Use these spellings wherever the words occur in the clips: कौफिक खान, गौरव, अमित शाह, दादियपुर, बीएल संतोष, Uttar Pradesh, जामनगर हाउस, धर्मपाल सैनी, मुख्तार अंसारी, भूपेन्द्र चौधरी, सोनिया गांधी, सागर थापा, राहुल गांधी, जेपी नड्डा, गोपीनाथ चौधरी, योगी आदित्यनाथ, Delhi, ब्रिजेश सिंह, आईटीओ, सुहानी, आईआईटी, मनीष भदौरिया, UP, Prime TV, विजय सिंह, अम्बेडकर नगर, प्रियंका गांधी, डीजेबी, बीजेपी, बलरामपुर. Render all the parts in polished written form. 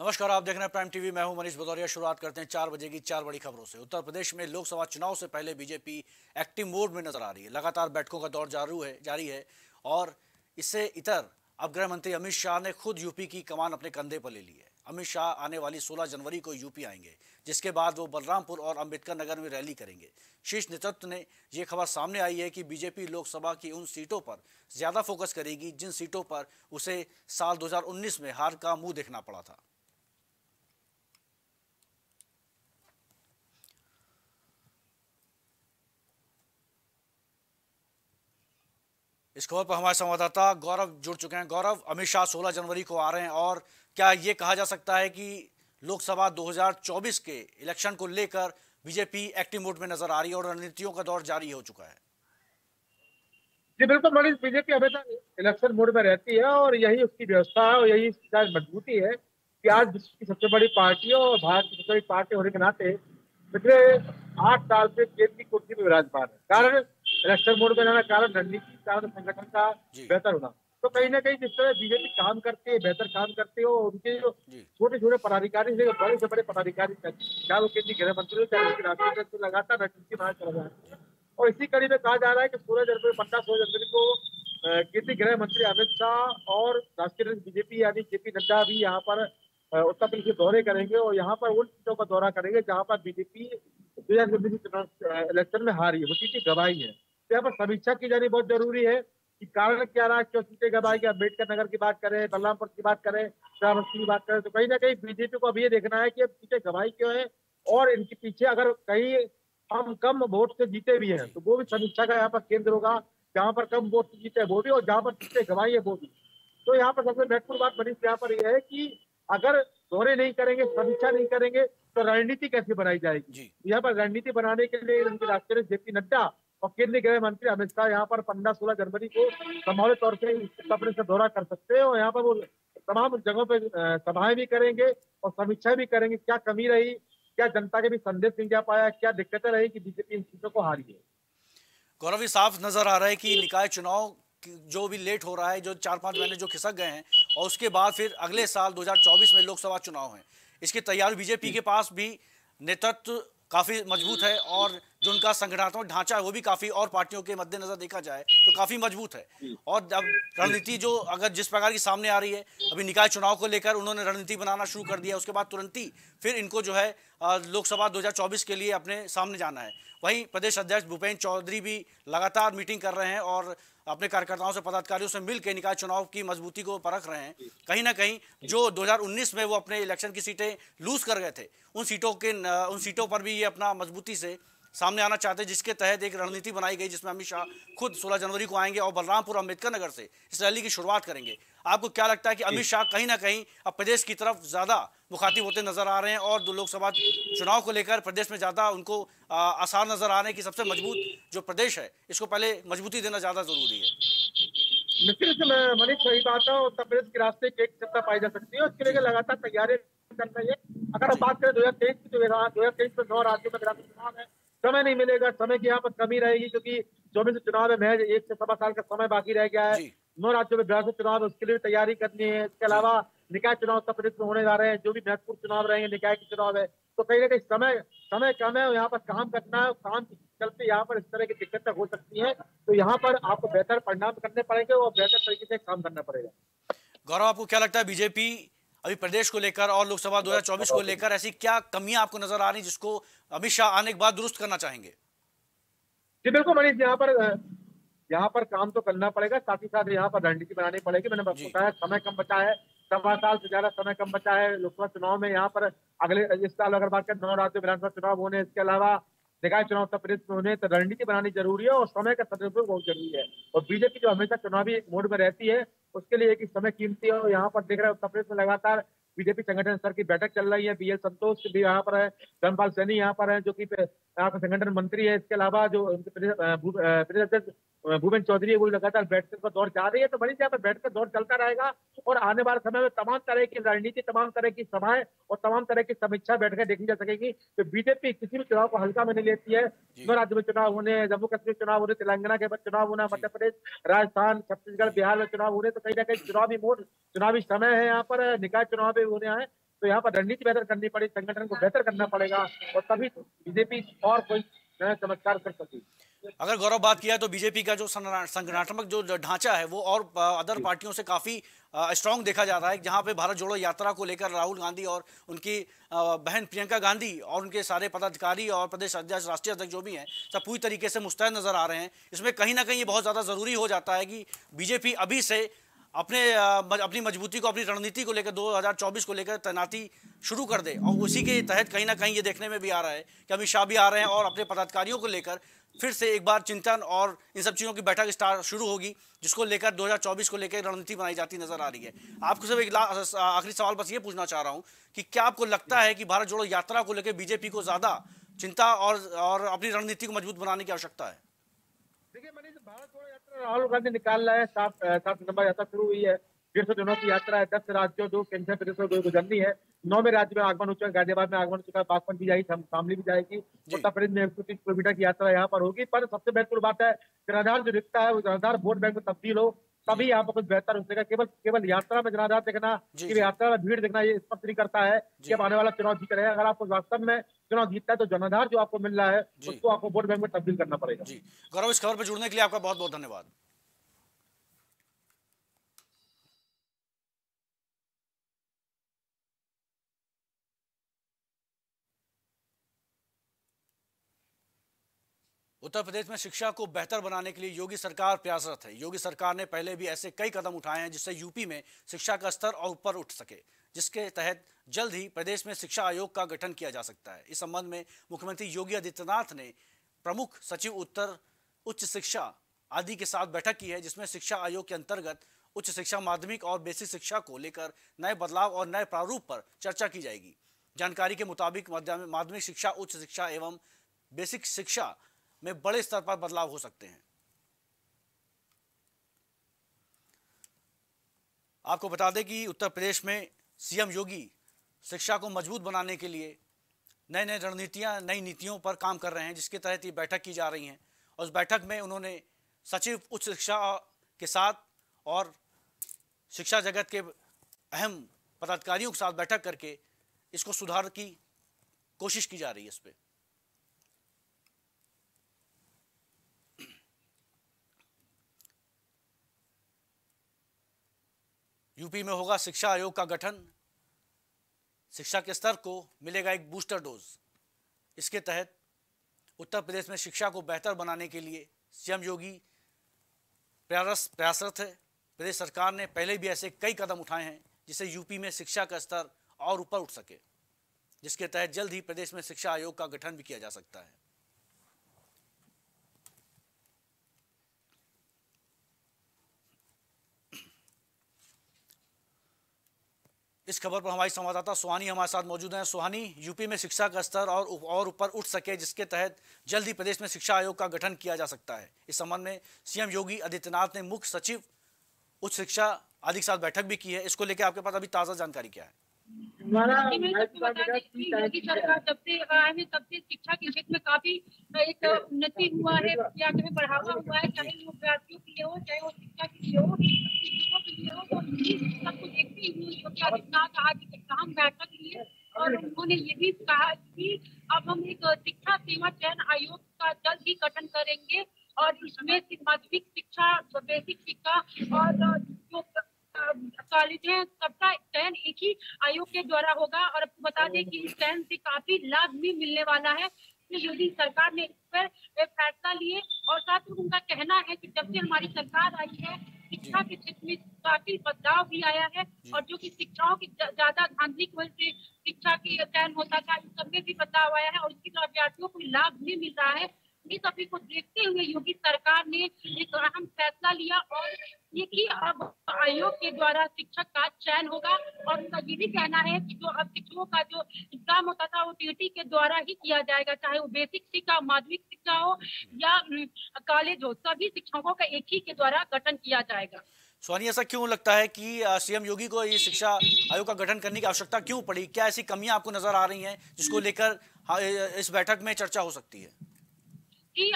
नमस्कार, आप देख रहे हैं प्राइम टीवी। मैं हूं मनीष भदौरिया। शुरुआत करते हैं 4 बजे की 4 बड़ी खबरों से। उत्तर प्रदेश में लोकसभा चुनाव से पहले बीजेपी एक्टिव मोड में नजर आ रही है। लगातार बैठकों का दौर जारी है और इससे इतर अब गृह मंत्री अमित शाह ने खुद यूपी की कमान अपने कंधे पर ले ली है। अमित शाह आने वाली 16 जनवरी को यूपी आएंगे, जिसके बाद वो बलरामपुर और अम्बेडकर नगर में रैली करेंगे। शीर्ष नेतृत्व ने ये खबर सामने आई है कि बीजेपी लोकसभा की उन सीटों पर ज्यादा फोकस करेगी जिन सीटों पर उसे साल 2019 में हार का मुंह देखना पड़ा था। इस खबर पर हमारे संवाददाता गौरव जुड़ चुके हैं। गौरव, अमित शाह 16 जनवरी को आ रहे हैं और क्या ये कहा जा सकता है कि लोकसभा 2024 के इलेक्शन को लेकर बीजेपी एक्टिव मोड में नजर आ रही है और रणनीतियों का दौर जारी हो चुका है? जी बिल्कुल मनीष, बीजेपी हमेशा इलेक्शन मोड में रहती है और यही उसकी व्यवस्था है और यही मजबूती है कि आज विश्व की सबसे बड़ी पार्टी और भारत की सबसे बड़ी पार्टी होने के नाते पिछले 8 साल से केंद्र की कुर्सी में विराजमान है। कारण इलेक्शन मोड में रहना, कारण रणनीति, कारण संगठन का बेहतर होना। तो कहीं ना कहीं जिस तरह बीजेपी काम करते है, बेहतर काम करते हो, उनके जो छोटे छोटे पदाधिकारी से बड़े पदाधिकारी तक, चाहे वो केंद्रीय गृह मंत्री चाहे उसके राष्ट्रीय, लगातार रणनीति बाहर चला जा रहा है। और इसी कड़ी में कहा जा रहा है कि 16 जनवरी को केंद्रीय गृह मंत्री अमित शाह और राष्ट्रीय अध्यक्ष बीजेपी यानी जेपी नड्डा भी यहाँ पर उत्तर प्रदेश के दौरे करेंगे और यहाँ पर उन सीटों का दौरा करेंगे जहाँ पर बीजेपी 2019 इलेक्शन में हारी है, उसी की गवाही है। तो यहाँ पर समीक्षा की जानी बहुत जरूरी है कि कारण क्या रहा, क्यों सीटें गवाई गई। अम्बेडकर नगर की बात करें, बलरामपुर की बात करें, श्रावस्ती की बात करें, तो कहीं ना कहीं बीजेपी को अब ये देखना है कि अब सीटें गवाई क्यों है और इनके पीछे अगर कहीं हम कम वोट से जीते भी हैं तो वो भी समीक्षा का यहाँ पर केंद्र होगा। जहाँ पर कम वोट से जीते वो भी और जहाँ पर सीटें गवाई है वो भी। तो यहाँ पर सबसे महत्वपूर्ण बात मनीष यहाँ पर यह है कि अगर दौरे नहीं करेंगे, समीक्षा नहीं करेंगे तो रणनीति कैसे बनाई जाएगी। यहाँ पर रणनीति बनाने के लिए उनके राष्ट्रीय जेपी नड्डा और केंद्रीय गृह मंत्री अमित शाह यहाँ पर 15-16 जनवरी को संभावित तौर से सपने से दौरा कर सकते हैं और यहाँ पर वो तमाम जगहों पे सभाएं भी करेंगे और समीक्षा भी करेंगे। क्या कमी रही, क्या जनता के भी संदेश नहीं जा पाया, क्या दिक्कतें रही कि बीजेपी इन सीटों को हारी है। गौरव, ये साफ नजर आ रहा है कि निकाय चुनाव जो भी लेट हो रहा है, जो 4-5 महीने जो खिसक गए हैं और उसके बाद फिर अगले साल 2024 में लोकसभा चुनाव है, इसकी तैयारी बीजेपी के पास भी नेतृत्व काफी मजबूत है और जो उनका संगठनात्मक ढांचा है वो भी काफी और पार्टियों के मद्देनजर देखा जाए तो काफी मजबूत है। और अब रणनीति जो अगर जिस प्रकार की सामने आ रही है, अभी निकाय चुनाव को लेकर उन्होंने रणनीति बनाना शुरू कर दिया, उसके बाद तुरंत ही फिर इनको जो है लोकसभा 2024 के लिए अपने सामने जाना है। वहीं प्रदेश अध्यक्ष भूपेन्द्र चौधरी भी लगातार मीटिंग कर रहे हैं और अपने कार्यकर्ताओं से, पदाधिकारियों से मिलकर निकाय चुनाव की मजबूती को परख रहे हैं। कहीं ना कहीं जो 2019 में वो अपने इलेक्शन की सीटें लूज कर गए थे, उन सीटों पर भी ये अपना मजबूती से सामने आना चाहते हैं, जिसके तहत एक रणनीति बनाई गई जिसमें अमित शाह खुद 16 जनवरी को आएंगे और बलरामपुर अम्बेडकर नगर से इस रैली की शुरुआत करेंगे। आपको क्या लगता है कि अमित शाह कहीं ना कहीं अब प्रदेश की तरफ ज्यादा मुखातिब होते नजर आ रहे हैं और लोकसभा चुनाव को लेकर प्रदेश में ज्यादा उनको आसार नजर आ रहे हैं कि सबसे मजबूत जो प्रदेश है इसको पहले मजबूती देना ज्यादा जरूरी है? निश्चित मनीष सही बात है, उत्तर प्रदेश के रास्ते एक सत्ता पाई जा सकती है, उसके लिए लगातार तैयारी कर रही है। अगर हम बात करें 2023 की, 2023 में 9 राज्यों में चुनाव है, समय नहीं मिलेगा, समय की यहाँ पर कमी रहेगी क्योंकि 24 चुनाव में महज 1 से सवा साल का समय बाकी रह गया है। 9 राज्यों में 12 चुनाव है, उसके लिए तैयारी करनी है। इसके अलावा निकाय चुनाव उत्तर प्रदेश में होने जा रहे हैं, जो भी महत्वपूर्ण चुनाव रहेंगे निकाय के चुनाव है, तो कहीं ना कहीं समय कम है और यहाँ पर काम करना है। काम के चलते यहाँ पर इस तरह की दिक्कतें हो सकती है, तो यहाँ पर आपको बेहतर परिणाम करने पड़ेंगे और बेहतर तरीके से काम करना पड़ेगा। गौरव, आपको क्या लगता है बीजेपी अभी प्रदेश को लेकर और लोकसभा 2024 को लेकर ऐसी क्या कमियां आपको नजर आ रही जिसको अमित शाह आने के बाद दुरुस्त करना चाहेंगे? जी बिल्कुल मनीष, यहाँ पर काम तो करना पड़ेगा, साथ ही साथ यहाँ पर रणनीति बनानी पड़ेगी। मैंने आपको बताया समय कम बचा है, 1.25 साल से ज्यादा समय कम बचा है लोकसभा चुनाव में। यहाँ पर अगले इस साल अगर बात करें 9 राज्य विधानसभा चुनाव होने, इसके अलावा निकाय चुनाव उत्तर प्रदेश में होने, तो रणनीति बनानी जरूरी है और समय का सदुपयोग बहुत जरूरी है। और बीजेपी जो हमेशा चुनावी मोड में रहती है उसके लिए एक समय कीमती है और यहाँ पर देख रहे हैं उत्तर प्रदेश में लगातार बीजेपी संगठन स्तर की बैठक चल रही है। बीएल संतोष भी यहाँ पर है, धर्मपाल सैनी यहाँ पर है जो कि यहाँ के संगठन मंत्री है। इसके अलावा जो प्रदेश अध्यक्ष भूपेन्द्र चौधरी है वो लगातार बैठक का दौर जा रही है। तो बड़ी यहाँ पर बैठक का दौर चलता रहेगा और आने वाले समय में तमाम तरह की रणनीति, तमाम तरह की सभाएं और तमाम तरह की समीक्षा बैठकें देखी जा सकेगी। तो बीजेपी किसी भी चुनाव को हल्का में नहीं लेती है। 9 राज्यों में चुनाव होने, जम्मू कश्मीर चुनाव होने, तेलंगाना के बाद चुनाव होना, मध्य प्रदेश, राजस्थान, छत्तीसगढ़, बिहार में चुनाव होने, तो कहीं ना कहीं चुनावी मोड, चुनावी समय है यहाँ पर, निकाय चुनाव होने आए। तो यहाँ पर रणनीति बेहतर करनी पड़ेगी, संगठन को बेहतर करना पड़ेगा और तभी बीजेपी और कोई नया चमत्कार कर सकेगी। अगर गौरव बात किया तो बीजेपी का जो संगठनात्मक जो ढांचा है वो और अदर पार्टियों से काफी स्ट्रॉन्ग देखा जा रहा है, जहां पे भारत जोड़ो यात्रा को लेकर राहुल गांधी और उनकी बहन प्रियंका गांधी और उनके सारे पदाधिकारी और प्रदेश अध्यक्ष, राष्ट्रीय अध्यक्ष जो भी हैं सब पूरी तरीके से मुस्तैद नजर आ रहे हैं। इसमें कहीं ना कहीं ये बहुत ज्यादा जरूरी हो जाता है कि बीजेपी अभी से अपनी मजबूती को, अपनी रणनीति को लेकर 2024 को लेकर तैनाती शुरू कर दे। और उसी के तहत कहीं ना कहीं ये देखने में भी आ रहा है कि अमित शाह भी आ रहे हैं और अपने पदाधिकारियों को लेकर फिर से एक बार चिंतन और इन सब चीज़ों की बैठक शुरू होगी, जिसको लेकर 2024 को लेकर रणनीति बनाई जाती नजर आ रही है। आपको सब एक आखिरी सवाल बस ये पूछना चाह रहा हूँ कि क्या आपको लगता है कि भारत जोड़ो यात्रा को लेकर बीजेपी को ज़्यादा चिंता और अपनी रणनीति को मजबूत बनाने की आवश्यकता है? देखिए मनीष, भारत जोड़ो यात्रा राहुल गांधी निकाल रहा है, 7 नंबर यात्रा शुरू हुई है, 100 दिनों की यात्रा है, 10 राज्यों जो केंद्र प्रदेश में गुजरनी है, 9वें राज्य में आगमन हो चुका है, गाजियाबाद में आगमन हो चुका है, बागपत भी जाएगी, शामली भी जाएगी, उत्तर प्रदेश में 130 किलोमीटर की यात्रा यहाँ पर होगी। पर सबसे महत्वपूर्ण बात है जनाधार जो दिखता है वो जनाधार वोट बैंक में तब्दील हो, तभी यहाँ पर कुछ बेहतर हो सकेगा। केवल यात्रा में जनाधार देखना, यात्रा में भीड़ देखना ये स्पष्ट नहीं करता है कि अब आने वाला चुनाव जीत रहे हैं। अगर आपको वास्तव में चुनाव जीतता है तो जनाधार जो आपको मिल रहा है उसको आपको वोट बैंक में तब्दील करना पड़ेगा। जी गौरव, इस खबर पर जुड़ने के लिए आपका बहुत बहुत धन्यवाद। उत्तर प्रदेश में शिक्षा को बेहतर बनाने के लिए योगी सरकार प्रयासरत है। योगी सरकार ने पहले भी ऐसे कई कदम उठाए हैं जिससे यूपी में शिक्षा का स्तर और ऊपर उठ सके, जिसके तहत जल्द ही प्रदेश में शिक्षा आयोग का गठन किया जा सकता है। इस संबंध में मुख्यमंत्री योगी आदित्यनाथ ने प्रमुख सचिव उत्तर, उच्च शिक्षा आदि के साथ बैठक की है, जिसमें शिक्षा आयोग के अंतर्गत उच्च शिक्षा, माध्यमिक और बेसिक शिक्षा को लेकर नए बदलाव और नए प्रारूप पर चर्चा की जाएगी। जानकारी के मुताबिक माध्यमिक शिक्षा, उच्च शिक्षा एवं बेसिक शिक्षा में बड़े स्तर पर बदलाव हो सकते हैं। आपको बता दें कि उत्तर प्रदेश में सीएम योगी शिक्षा को मजबूत बनाने के लिए नए रणनीतियां, नई नीतियों पर काम कर रहे हैं, जिसके तहत ये बैठक की जा रही है। और उस बैठक में उन्होंने सचिव उच्च शिक्षा के साथ और शिक्षा जगत के अहम पदाधिकारियों के साथ बैठक करके इसको सुधार की कोशिश की जा रही है। इस पर यूपी में होगा शिक्षा आयोग का गठन, शिक्षा के स्तर को मिलेगा एक बूस्टर डोज। इसके तहत उत्तर प्रदेश में शिक्षा को बेहतर बनाने के लिए सीएम योगी प्रयासरत है। प्रदेश सरकार ने पहले भी ऐसे कई कदम उठाए हैं जिससे यूपी में शिक्षा का स्तर और ऊपर उठ सके, जिसके तहत जल्द ही प्रदेश में शिक्षा आयोग का गठन भी किया जा सकता है। इस खबर पर हमारी संवाददाता सुहानी हमारे साथ मौजूद हैं। सुहानी, यूपी में शिक्षा का स्तर और ऊपर उठ सके, जिसके तहत जल्द ही प्रदेश में शिक्षा आयोग का गठन किया जा सकता है। इस संबंध में सीएम योगी आदित्यनाथ ने मुख्य सचिव उच्च शिक्षा आदि के साथ बैठक भी की है। इसको लेकर आपके पास अभी ताजा जानकारी क्या है? योगी सरकार जब से आए हैं तब से शिक्षा के क्षेत्र में काफी एक उन्नति हुआ है, बढ़ावा हुआ है, चाहे वो विद्यार्थियों के लिए हो, चाहे वो शिक्षा के लिए हो, शिक्षकों के लिए हो। सबको देखते हुए योगी आदित्यनाथ आज एक अहम बैठक ली और उन्होंने ये भी कहा कि अब हम एक शिक्षा सेवा चयन आयोग का जल्द ही गठन करेंगे और इसमें माध्यमिक शिक्षा, बेसिक शिक्षा और जो कॉलेज है सबका चयन एक ही आयोग के द्वारा होगा। और आपको बता दें कि इस चयन से काफी लाभ भी मिलने वाला है। योगी सरकार ने इस पर फैसला लिए और साथ में उनका कहना है कि जब से हमारी सरकार आई है शिक्षा के क्षेत्र में काफी बदलाव भी आया है और जो कि शिक्षाओं की ज्यादा धांधली की वजह से शिक्षा के चयन होता था, इस सब में भी बदलाव आया है और इसके विद्यार्थियों को लाभ भी मिल रहा है। इस सभी को देखते हुए योगी सरकार ने एक अहम फैसला लिया और ये कि अब आयोग के द्वारा शिक्षक का चयन होगा और उनका ये भी कहना है कि जो अब शिक्षकों का जो एग्जाम होता था वो टीटी के द्वारा ही किया जाएगा, चाहे वो बेसिक शिक्षा, माध्यमिक शिक्षा हो या कॉलेज हो, सभी शिक्षकों का एक ही के द्वारा गठन किया जाएगा। सोनिया, ऐसा क्यों लगता है कि सीएम योगी को ये शिक्षा आयोग का गठन करने की आवश्यकता क्यों पड़ी? क्या ऐसी कमियां आपको नजर आ रही है जिसको लेकर इस बैठक में चर्चा हो सकती है? कि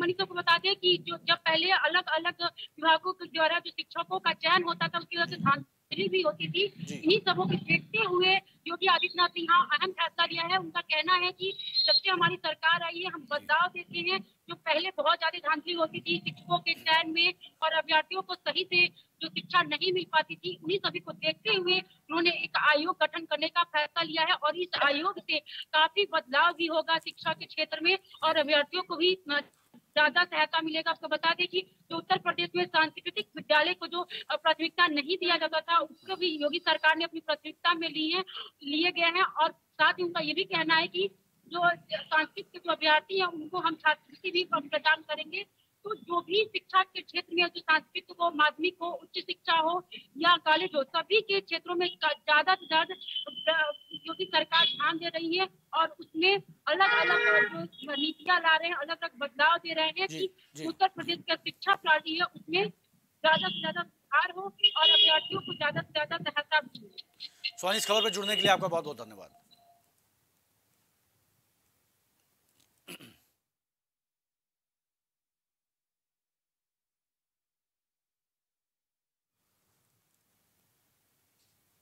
मनीष को बता दें कि जो जब पहले अलग अलग विभागों के द्वारा जो शिक्षकों का चयन होता था उसकी वजह से धांधली भी होती थी। इन्हीं सबों को देखते हुए योगी आदित्यनाथ ने यहाँ अहम फैसला लिया है। उनका कहना है कि जब से हमारी सरकार आई है हम बदलाव देते हैं, जो पहले बहुत ज्यादा धांधली होती थी शिक्षकों के चयन में और अभ्यर्थियों को सही से जो शिक्षा नहीं मिल पाती थी, उन्हीं सभी को देखते हुए उन्होंने एक आयोग गठन करने का फैसला लिया है और इस आयोग से काफी बदलाव भी होगा शिक्षा के क्षेत्र में और अभ्यर्थियों को भी ज्यादा सहायता मिलेगा। आपको बता दें कि जो उत्तर प्रदेश में सांस्कृतिक विद्यालय को जो प्राथमिकता नहीं दिया जाता था उसको भी योगी सरकार ने अपनी प्राथमिकता में लिए गए हैं। और साथ ही उनका ये भी कहना है कि जो सांस्कृतिक जो अभ्यर्थी है उनको हम छात्रवृत्ति भी प्रदान करेंगे। तो जो भी शिक्षा के क्षेत्र में जो सांस्कृतिक हो, माध्यमिक हो, उच्च शिक्षा हो या कॉलेज हो, सभी के क्षेत्रों में ज्यादा से ज्यादा योगी सरकार ध्यान दे रही है और उसमें अलग अलग जो नीतियाँ ला रहे हैं, अलग अलग बदलाव दे रहे हैं कि उत्तर प्रदेश का शिक्षा प्रणाली है उसमें ज्यादा से ज्यादा सुधार हो और अभ्यर्थियों को ज्यादा से ज्यादा सहायता मिले। सोनी, इस खबर पर जुड़ने के लिए आपका बहुत बहुत धन्यवाद।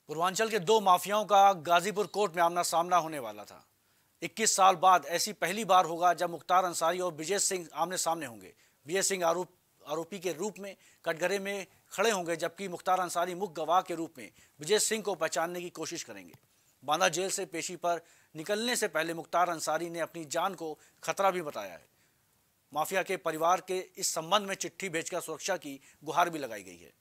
पूर्वांचल के दो माफियाओं का गाजीपुर कोर्ट में आमना सामना होने वाला था। 21 साल बाद ऐसी पहली बार होगा जब मुख्तार अंसारी और विजय सिंह आमने सामने होंगे। विजय सिंह आरोपी के रूप में कटघरे में खड़े होंगे जबकि मुख्तार अंसारी मुख्य गवाह के रूप में विजय सिंह को पहचानने की कोशिश करेंगे। बांदा जेल से पेशी पर निकलने से पहले मुख्तार अंसारी ने अपनी जान को खतरा भी बताया है। माफिया के परिवार के इस संबंध में चिट्ठी भेजकर सुरक्षा की गुहार भी लगाई गई है।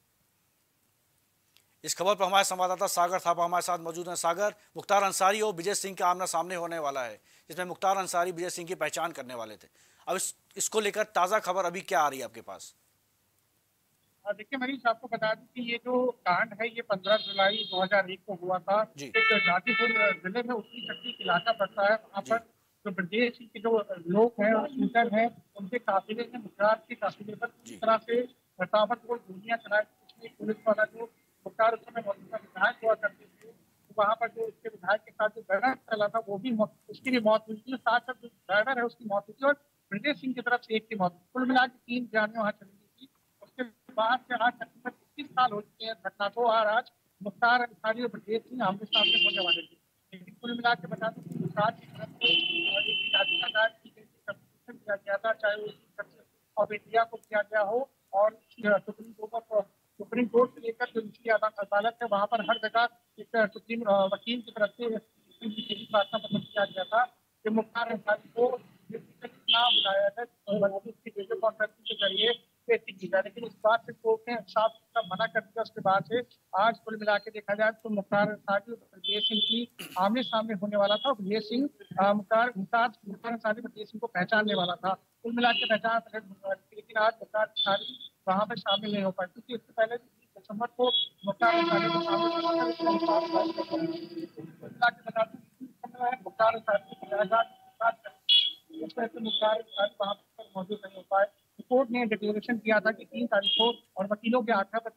इस खबर पर हमारे संवाददाता सागर थापा हमारे साथ मौजूद हैं। सागर, मुख्तार अंसारी और विजय सिंह का आमना सामने होने वाला है जिसमें मुख्तार अंसारी विजय सिंह की पहचान करने वाले थे। अब इसको लेकर ताजा खबर अभी क्या आ रही है आपके पास? देखिए मनीष, आपको बता दें कि ये जो कांड है ये 15 जुलाई 2001 को हुआ था। दादियपुर जिले में उसी शक्ति इलाका पड़ता है। वहाँ पर जो प्रदेश के जो लोग हैं, शूटर हैं, उनके काफिले ने मुख्तार के काफिले पर इस तरह से हटावट और गोलियां चलाई। पुलिस वाला जो मुख्तार उस समय विधायक हुआ करते थे, वहाँ पर जो उसके विधायक के साथ जो बैनर चला था वो भी उसकी भी मौत हुई थी, साथ साथ जो बैनर है उसकी मौत हुई थी और ब्रिजेश सिंह की तरफ से एक की मौत। कुल मिला के 3 जानें वहाँ चली गई थी। उसके बाद से आज तकरीबन 21 साल हो चुके हैं घटना को और आज मुख्तार अंसारी और ब्रिजेश सिंह आमने सामने होने वाले थे। लेकिन कुल मिला के बता दें कि मुख्तार की तरफ से एक याचिका दायर की गई थी, कंपटीशन किया गया था, चाहे वो ऑफ इंडिया को किया गया हो और सुप्रीम कोर्ट से लेकर जो निचली अदालत है वहाँ पर हर जगह एक सुप्रीम वकील की तरफ से प्रार्थना पत्र किया गया था कि मुख्तार अंसारी को बुलाया है उसकी वीडियो कॉन्फ्रेंसिंग के जरिए पेशी की जाए, लेकिन उस बात से कोर्ट ने साफ सुथरा मना कर दिया। उसके बाद से आज कुल मिला के देखा जाए तो मुख्तार अंसारी विजय सिंह की आमने सामने होने वाला था। विजय सिंह मुख्तार अंसारी विजय सिंह को पहचानने वाला था, कुल मिला के पहचान, लेकिन आज मुख्तार अंसारी वहाँ पर शामिल नहीं हो पाए क्योंकि इससे पहले 20 दिसंबर को मुख्तार अंसारी को वहाँ पर मौजूद नहीं हो पाए। कोर्ट ने डिक्लेरेशन किया था कि 3 तारीख को और वकीलों के आग्रह पर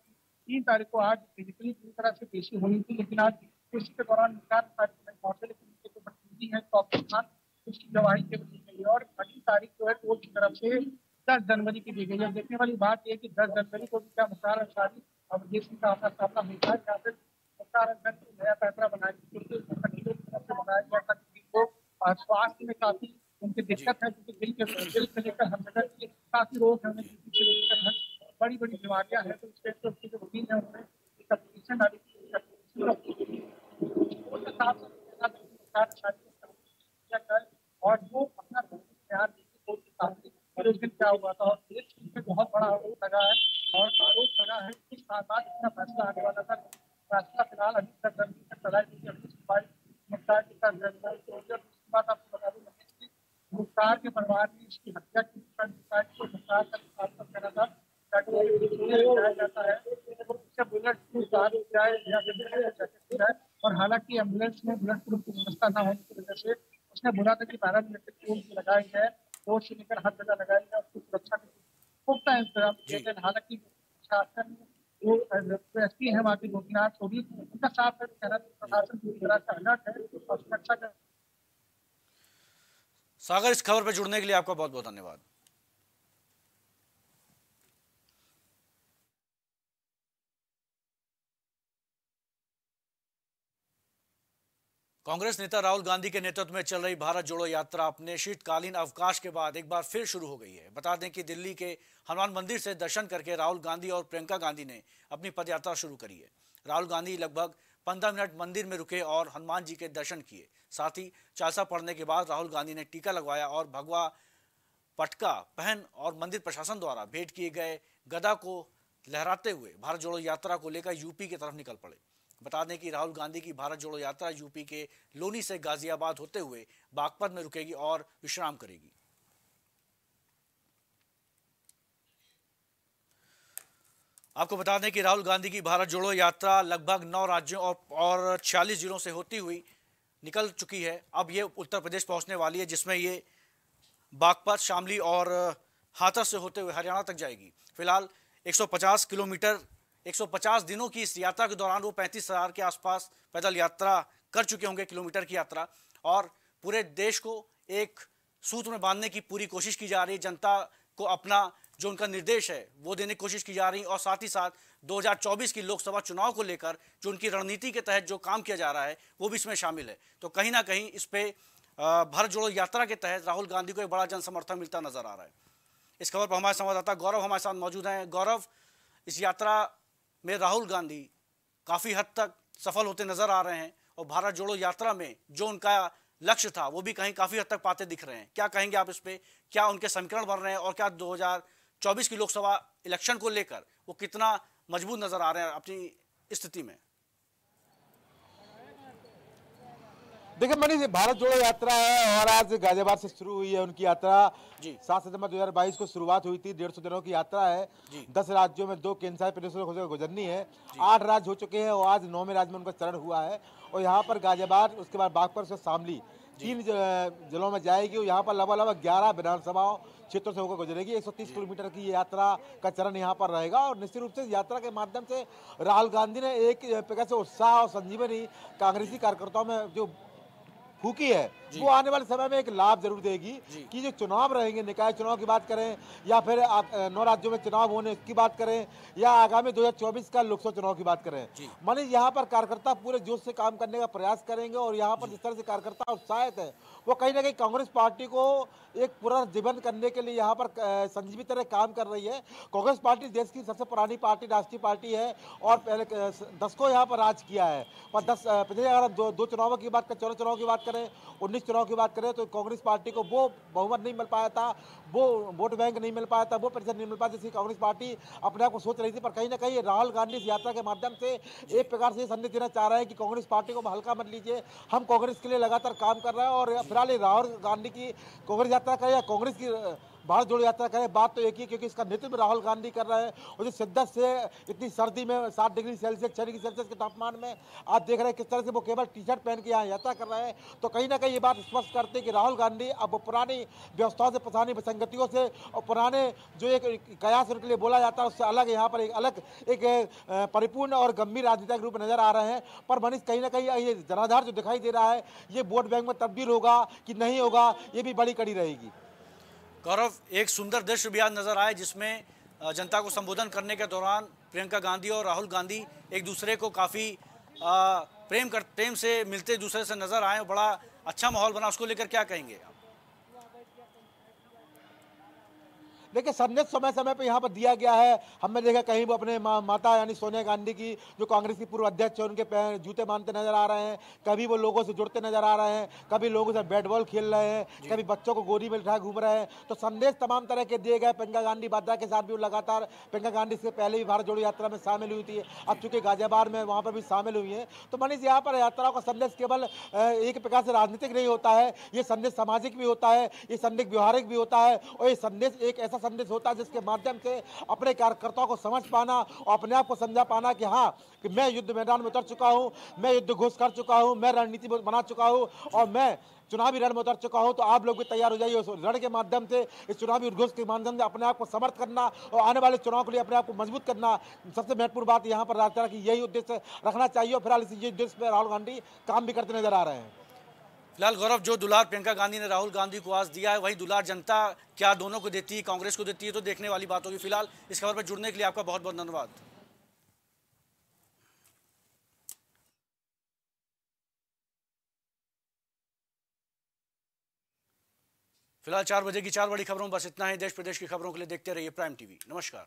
3 तारीख को आज फिजिकली पूरी तरह से पेशी होनी थी, लेकिन आज पेशी के दौरान मुख्तार अंसारी नहीं पहुंचे, लेकिन उनके जो भतीजी है कौफिक खान उसकी गवाही के लिए और अगली तारीख जो है कोर्ट की तरफ से 10 जनवरी की दी गई है। देखने वाली बात यह कि 10 जनवरी को भी क्या मुख्तार अंसारी और विजय सिंह का आमना सामना होता है या फिर मुख्तार अंसारी को नया फैसला बनाया गया था। उनको स्वास्थ्य में काफी उनके दिक्कत है क्योंकि दिल से लेकर हर जगह के काफी रोग है, बड़ी बड़ी बीमारियां हैं, तो उसके जो वकील है उनमें और वो अपना ध्यान देगी और उस दिन क्या हुआ था और देश में बहुत बड़ा आरोप लगा है और आरोप लगा है कि साथ इतना फैसला आने वाला था। फैसला फिलहाल अभी तक गर्मी तक चला है क्योंकि मुख्तार के परिवार ने इसकी हत्या की कहना था ताकि जाता है बुलेट प्रूफ है और हालांकि एम्बुलेंस में बुलेट प्रूफ की व्यवस्था न होने की वजह से उसने बोला था कि 12 मिनट लगाई है, रोड से लेकर हर जगह लगाई है, उसकी सुरक्षा के पुख्ता इंतजाम किए गए। हालांकि शासन जो एस पी है वहाँ के गोपीनाथ चौधरी उनका साफ है कहना प्रशासन पूरी तरह से अलर्ट है और सुरक्षा का। सागर, इस खबर पर जुड़ने के लिए आपका बहुत बहुत धन्यवाद। कांग्रेस नेता राहुल गांधी के नेतृत्व में चल रही भारत जोड़ो यात्रा अपने शीतकालीन अवकाश के बाद एक बार फिर शुरू हो गई है। बता दें कि दिल्ली के हनुमान मंदिर से दर्शन करके राहुल गांधी और प्रियंका गांधी ने अपनी पदयात्रा शुरू करी है। राहुल गांधी लगभग 15 मिनट मंदिर में रुके और हनुमान जी के दर्शन किए। साथ ही चालसा पढ़ने के बाद राहुल गांधी ने टीका लगवाया और भगवा पटका पहन और मंदिर प्रशासन द्वारा भेंट किए गए गदा को लहराते हुए भारत जोड़ो यात्रा को लेकर यूपी की तरफ निकल पड़े। बता दें कि राहुल गांधी की भारत जोड़ो यात्रा यूपी के लोनी से गाजियाबाद होते हुए बागपत में रुकेगी और विश्राम करेगी। आपको बता दें कि राहुल गांधी की भारत जोड़ो यात्रा लगभग 9 राज्यों और 46 जिलों से होती हुई निकल चुकी है। अब ये उत्तर प्रदेश पहुंचने वाली है, जिसमें ये बागपत, शामली और हाथरस से होते हुए हरियाणा तक जाएगी। फिलहाल 150 किलोमीटर 150 दिनों की इस यात्रा के दौरान वो 35,000 के आसपास पैदल यात्रा कर चुके होंगे, किलोमीटर की यात्रा, और पूरे देश को एक सूत्र में बांधने की पूरी कोशिश की जा रही है। जनता को अपना जो उनका निर्देश है वो देने की कोशिश की जा रही है और साथ ही साथ 2024 की लोकसभा चुनाव को लेकर जो उनकी रणनीति के तहत जो काम किया जा रहा है वो भी इसमें शामिल है। तो कहीं ना कहीं इस पर भारत जोड़ो यात्रा के तहत राहुल गांधी को एक बड़ा जन समर्थन मिलता नजर आ रहा है। इस खबर पर हमारे संवाददाता गौरव हमारे साथ मौजूद हैं। गौरव, इस यात्रा में राहुल गांधी काफ़ी हद तक सफल होते नजर आ रहे हैं और भारत जोड़ो यात्रा में जो उनका लक्ष्य था वो भी कहीं काफ़ी हद तक पाते दिख रहे हैं। क्या कहेंगे आप इस पे, क्या उनके समीकरण बन रहे हैं और क्या 2024 की लोकसभा इलेक्शन को लेकर वो कितना मजबूत नजर आ रहे हैं अपनी स्थिति में? देखिए मनीष, भारत जोड़ो यात्रा है और आज गाजियाबाद से शुरू हुई है उनकी यात्रा। 7 सितंबर 2022 को शुरुआत हुई थी। 150 दिनों की यात्रा है। 10 राज्यों में 2 केंद्रशासित प्रदेशों को गुजरनी है। 8 राज्य हो चुके हैं और आज 9वें राज्य में उनका चरण हुआ है और यहाँ पर गाजियाबाद, उसके बाद बागपत से शामली, 3 जिलों में जाएगी और यहाँ पर लगभग 11 विधानसभाओं क्षेत्रों से होकर गुजरेगी। 130 किलोमीटर की यात्रा का चरण यहाँ पर रहेगा और निश्चित रूप से यात्रा के माध्यम से राहुल गांधी ने एक प्रकार से उत्साह और संजीवनी कांग्रेसी कार्यकर्ताओं में जो हुकी है वो आने वाले समय में एक लाभ जरूर देगी कि जो चुनाव रहेंगे, निकाय चुनाव की बात करें या फिर 9 राज्यों में चुनाव होने की बात करें या आगामी 2024 का लोकसभा चुनाव की बात करें, माने यहाँ पर कार्यकर्ता पूरे जोश से काम करने का प्रयास करेंगे और यहाँ पर जिस तरह से कार्यकर्ता उत्साहित है वो कहीं ना कहीं कांग्रेस पार्टी को एक पुनर्जीवन करने के लिए यहाँ पर संजीवित तरह काम कर रही है। कांग्रेस पार्टी देश की सबसे पुरानी पार्टी, राष्ट्रीय पार्टी है और पहले दशकों यहाँ पर राज किया है। पर पिछले अगर हम 2 चुनावों की बात करें, 14 चुनाव की बात करें, 19 चुनाव की बात करें तो कांग्रेस पार्टी को वो बहुमत नहीं मिल पाया था, वो वोट बैंक नहीं मिल पाया था, वो परिषद नहीं मिल पाया जिसकी कांग्रेस पार्टी अपने आप को सोच रही थी। पर कहीं ना कहीं राहुल गांधी इस यात्रा के माध्यम से एक प्रकार से संदेश देना चाह रहे हैं कि कांग्रेस पार्टी को हल्का मत लीजिए, हम कांग्रेस के लिए लगातार काम कर रहे हैं। और फिलहाल राहुल गांधी की कांग्रेस यात्रा करें या कांग्रेस की भारत जोड़ो यात्रा करें, बात तो एक ही है क्योंकि इसका नेतृत्व राहुल गांधी कर रहे हैं। और जो शिद्दत से इतनी सर्दी में 7 डिग्री सेल्सियस 6 डिग्री सेल्सियस के तापमान में आप देख रहे हैं किस तरह से वो केवल टी-शर्ट पहन के यहाँ यात्रा कर रहे हैं, तो कहीं ना कहीं ये बात स्पष्ट करते हैं कि राहुल गांधी अब पुरानी व्यवस्थाओं से, पुरानी विसंगतियों से और पुराने जो एक कयास उनके लिए बोला जाता है उससे अलग यहाँ पर एक अलग एक परिपूर्ण और गंभीर राजनीतिक रूप नजर आ रहे हैं। पर मनीष, कहीं ना कहीं ये जनाधार जो दिखाई दे रहा है ये वोट बैंक में तब्दील होगा कि नहीं होगा, ये भी बड़ी कड़ी रहेगी। गौरव, एक सुंदर दृश्य बयान नजर आए जिसमें जनता को संबोधन करने के दौरान प्रियंका गांधी और राहुल गांधी एक दूसरे को काफ़ी प्रेम से मिलते दूसरे से नजर आए, बड़ा अच्छा माहौल बना, उसको लेकर क्या कहेंगे आप? देखिए, संदेश समय समय पे यहाँ पर दिया गया है। हमने देखा कहीं वो अपने माता यानी सोनिया गांधी की, जो कांग्रेस की पूर्व अध्यक्ष है, उनके पैर जूते मानते नजर आ रहे हैं, कभी वो लोगों से जुड़ते नजर आ रहे हैं, कभी लोगों से बैट बॉल खेल रहे हैं, कभी बच्चों को गोदी में उठा घूम रहे हैं। तो संदेश तमाम तरह के दिए गए। प्रियंका गांधी वाड्रा के साथ भी लगातार, प्रियंका गांधी से पहले भी भारत जोड़ो यात्रा में शामिल हुई थी, अब चूंकि गाजियाबाद में वहाँ पर भी शामिल हुई है। तो मनीष, यहाँ पर यात्राओं का संदेश केवल एक प्रकार से राजनीतिक नहीं होता है, ये संदेश सामाजिक भी होता है, ये संदेश व्यवहारिक भी होता है और ये संदेश एक ऐसा संदेश होता है जिसके माध्यम से अपने कार्यकर्ताओं को समझ पाना और अपने आप को समझा पाना कि हाँ, कि मैं युद्ध मैदान में उतर चुका हूँ, मैं युद्ध घोष कर चुका हूँ, मैं रणनीति बना चुका हूँ और मैं चुनावी रण में उतर चुका हूं, तो आप लोग भी तैयार हो जाइए। उस रण के माध्यम से, इस चुनावी उद्घोष के माध्यम से अपने आप को समर्थ करना और आने वाले चुनाव के लिए अपने आप को मजबूत करना सबसे महत्वपूर्ण बात यहां पर यात्रा की यही उद्देश्य रखना चाहिए। फिलहाल इसी उद्देश्य पर राहुल गांधी काम भी करते नजर आ रहे हैं। फिलहाल गौरव, जो दुलार प्रियंका गांधी ने राहुल गांधी को आज दिया है वही दुलार जनता क्या दोनों को देती है, कांग्रेस को देती है, तो देखने वाली बात होगी। फिलहाल इस खबर पर जुड़ने के लिए आपका बहुत बहुत धन्यवाद। फिलहाल 4 बजे की 4 बड़ी खबरों में बस इतना ही। देश प्रदेश की खबरों के लिए देखते रहिए प्राइम टीवी। नमस्कार।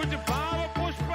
कुछ भाव पुष्प